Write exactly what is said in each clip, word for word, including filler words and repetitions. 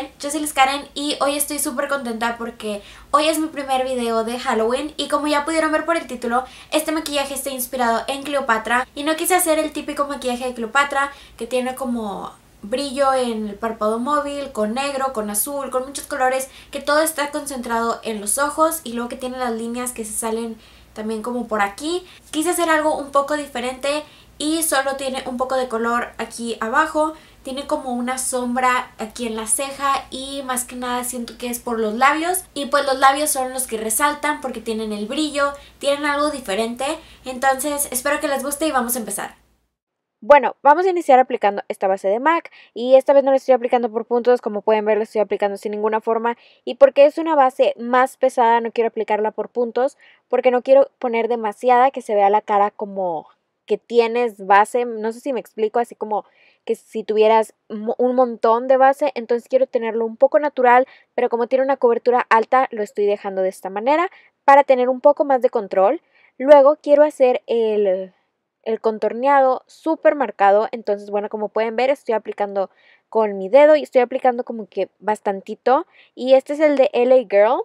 bien? Yo soy Liz Karen y hoy estoy súper contenta porque hoy es mi primer video de Halloween y como ya pudieron ver por el título, este maquillaje está inspirado en Cleopatra y no quise hacer el típico maquillaje de Cleopatra que tiene como brillo en el párpado móvil, con negro, con azul, con muchos colores, que todo está concentrado en los ojos y luego que tiene las líneas que se salen también como por aquí. Quise hacer algo un poco diferente y solo tiene un poco de color aquí abajo. Tiene como una sombra aquí en la ceja y más que nada siento que es por los labios. Y pues los labios son los que resaltan porque tienen el brillo, tienen algo diferente. Entonces espero que les guste y vamos a empezar. Bueno, vamos a iniciar aplicando esta base de MAC y esta vez no la estoy aplicando por puntos, como pueden ver la estoy aplicando sin ninguna forma y porque es una base más pesada no quiero aplicarla por puntos porque no quiero poner demasiada que se vea la cara como que tienes base, no sé si me explico, así como que si tuvieras un montón de base, entonces quiero tenerlo un poco natural, pero como tiene una cobertura alta lo estoy dejando de esta manera para tener un poco más de control. Luego quiero hacer el... el contorneado súper marcado, entonces bueno, como pueden ver estoy aplicando con mi dedo y estoy aplicando como que bastantito y este es el de L A Girl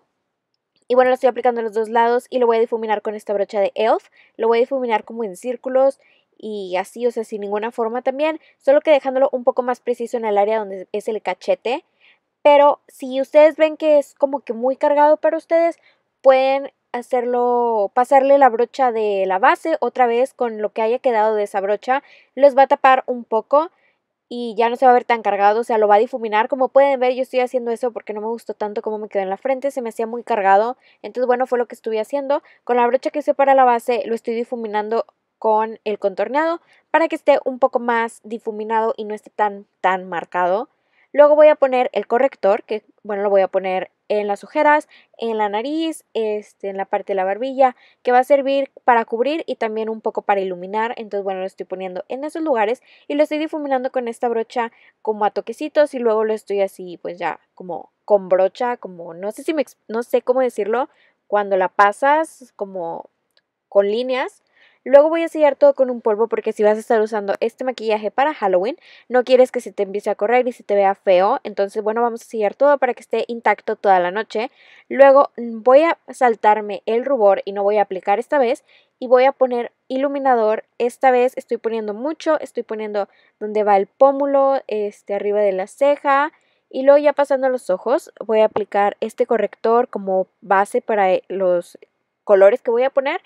y bueno lo estoy aplicando a los dos lados y lo voy a difuminar con esta brocha de E L F, lo voy a difuminar como en círculos y así, o sea sin ninguna forma también, solo que dejándolo un poco más preciso en el área donde es el cachete, pero si ustedes ven que es como que muy cargado para ustedes pueden hacerlo, pasarle la brocha de la base otra vez con lo que haya quedado de esa brocha, les va a tapar un poco y ya no se va a ver tan cargado, o sea lo va a difuminar, como pueden ver yo estoy haciendo eso porque no me gustó tanto como me quedó en la frente, se me hacía muy cargado, entonces bueno fue lo que estuve haciendo, con la brocha que usé para la base lo estoy difuminando con el contorneado para que esté un poco más difuminado y no esté tan tan marcado. Luego voy a poner el corrector, que bueno lo voy a poner en las ojeras, en la nariz, este, en la parte de la barbilla, que va a servir para cubrir y también un poco para iluminar. Entonces bueno lo estoy poniendo en esos lugares y lo estoy difuminando con esta brocha como a toquecitos y luego lo estoy así pues ya como con brocha, como no sé si me, no sé cómo decirlo, cuando la pasas como con líneas. Luego voy a sellar todo con un polvo porque si vas a estar usando este maquillaje para Halloween, no quieres que se te empiece a correr y se te vea feo. Entonces, bueno, vamos a sellar todo para que esté intacto toda la noche. Luego voy a saltarme el rubor y no voy a aplicar esta vez. Y voy a poner iluminador. Esta vez estoy poniendo mucho, estoy poniendo donde va el pómulo, este, arriba de la ceja. Y luego ya pasando a los ojos, voy a aplicar este corrector como base para los colores que voy a poner.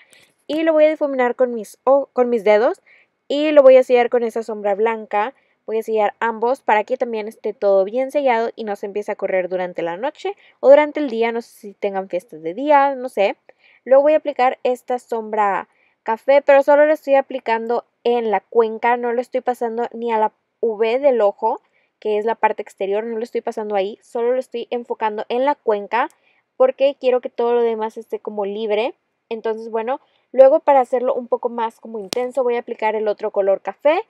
Y lo voy a difuminar con mis, oh, con mis dedos y lo voy a sellar con esa sombra blanca. Voy a sellar ambos para que también esté todo bien sellado y no se empiece a correr durante la noche o durante el día. No sé si tengan fiestas de día, no sé. Luego voy a aplicar esta sombra café, pero solo la estoy aplicando en la cuenca. No lo estoy pasando ni a la V del ojo, que es la parte exterior. No lo estoy pasando ahí, solo lo estoy enfocando en la cuenca porque quiero que todo lo demás esté como libre. Entonces, bueno... Luego para hacerlo un poco más como intenso voy a aplicar el otro color café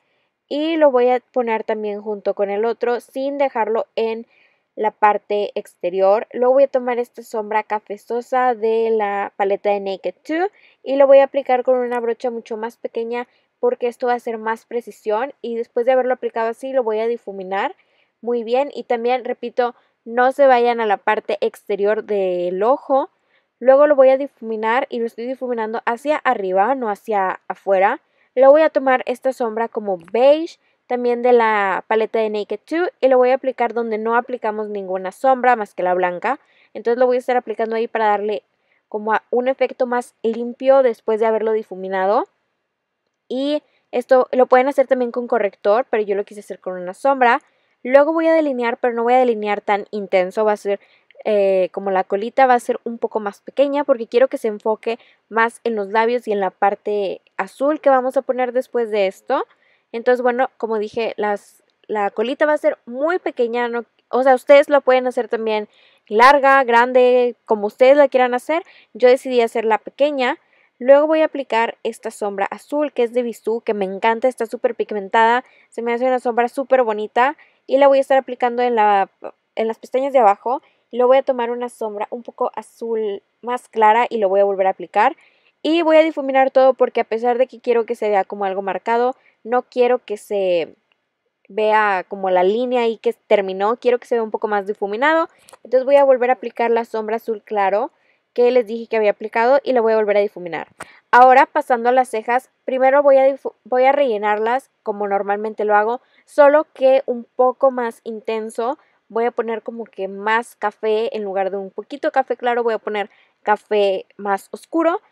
y lo voy a poner también junto con el otro sin dejarlo en la parte exterior. Luego voy a tomar esta sombra cafezosa de la paleta de Naked dos y lo voy a aplicar con una brocha mucho más pequeña porque esto va a ser más precisión y después de haberlo aplicado así lo voy a difuminar muy bien y también repito no se vayan a la parte exterior del ojo. Luego lo voy a difuminar y lo estoy difuminando hacia arriba, no hacia afuera. Luego voy a tomar esta sombra como beige, también de la paleta de Naked dos, y lo voy a aplicar donde no aplicamos ninguna sombra más que la blanca. Entonces lo voy a estar aplicando ahí para darle como a un efecto más limpio después de haberlo difuminado. Y esto lo pueden hacer también con corrector, pero yo lo quise hacer con una sombra. Luego voy a delinear, pero no voy a delinear tan intenso, va a ser... Eh, como la colita va a ser un poco más pequeña porque quiero que se enfoque más en los labios y en la parte azul que vamos a poner después de esto. Entonces bueno, como dije, las, la colita va a ser muy pequeña, no, o sea ustedes la pueden hacer también larga, grande, como ustedes la quieran hacer. Yo decidí hacerla pequeña. Luego voy a aplicar esta sombra azul que es de Bisú, que me encanta, está súper pigmentada, se me hace una sombra súper bonita y la voy a estar aplicando en, la, en las pestañas de abajo. Lo voy a tomar una sombra un poco azul más clara y lo voy a volver a aplicar. Y voy a difuminar todo porque a pesar de que quiero que se vea como algo marcado, no quiero que se vea como la línea ahí que terminó, quiero que se vea un poco más difuminado. Entonces voy a volver a aplicar la sombra azul claro que les dije que había aplicado y la voy a volver a difuminar. Ahora pasando a las cejas, primero voy a, voy a rellenarlas como normalmente lo hago, solo que un poco más intenso. Voy a poner como que más café, en lugar de un poquito café claro, voy a poner café más oscuro.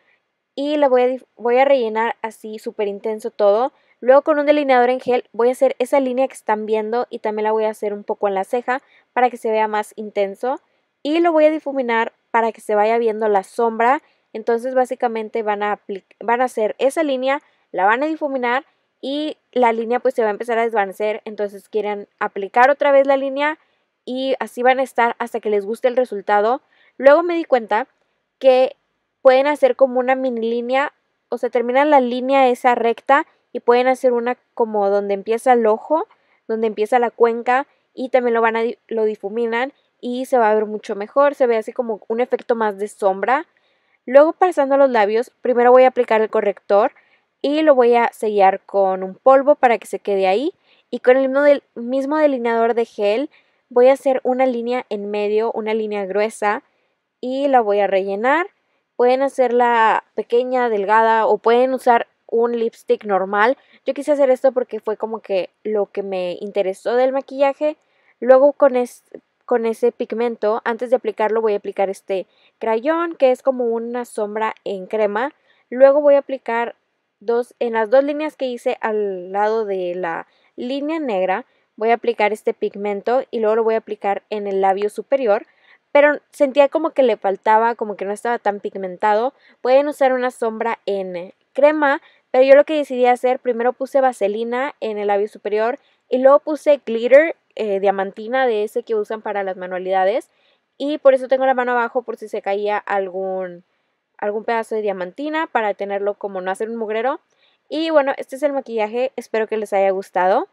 Y la voy a, voy a rellenar así súper intenso todo. Luego con un delineador en gel voy a hacer esa línea que están viendo y también la voy a hacer un poco en la ceja para que se vea más intenso. Y lo voy a difuminar para que se vaya viendo la sombra. Entonces básicamente van a, van a hacer esa línea, la van a difuminar y la línea pues se va a empezar a desvanecer. Entonces quieren aplicar otra vez la línea y así van a estar hasta que les guste el resultado. Luego me di cuenta que pueden hacer como una mini línea, o sea, terminan la línea esa recta y pueden hacer una como donde empieza el ojo, donde empieza la cuenca y también lo van a lo difuminan y se va a ver mucho mejor, se ve así como un efecto más de sombra. Luego pasando a los labios, primero voy a aplicar el corrector y lo voy a sellar con un polvo para que se quede ahí y con el mismo delineador de gel voy a hacer una línea en medio, una línea gruesa y la voy a rellenar. Pueden hacerla pequeña, delgada o pueden usar un lipstick normal. Yo quise hacer esto porque fue como que lo que me interesó del maquillaje. Luego con, es, con ese pigmento, antes de aplicarlo voy a aplicar este crayón que es como una sombra en crema. Luego voy a aplicar dos, en las dos líneas que hice al lado de la línea negra, voy a aplicar este pigmento y luego lo voy a aplicar en el labio superior. Pero sentía como que le faltaba, como que no estaba tan pigmentado. Pueden usar una sombra en crema, pero yo lo que decidí hacer, primero puse vaselina en el labio superior y luego puse glitter, eh, diamantina, de ese que usan para las manualidades. Y por eso tengo la mano abajo, por si se caía algún, algún pedazo de diamantina, para tenerlo como no hacer un mugrero. Y bueno, este es el maquillaje, espero que les haya gustado.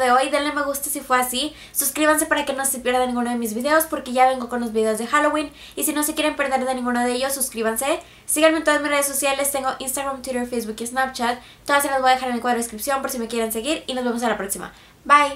De hoy, denle me gusta si fue así, suscríbanse para que no se pierda ninguno de mis videos porque ya vengo con los videos de Halloween y si no se quieren perder de ninguno de ellos, suscríbanse, síganme en todas mis redes sociales, tengo Instagram, Twitter, Facebook y Snapchat, todas se las voy a dejar en el cuadro de descripción por si me quieren seguir y nos vemos a la próxima, bye.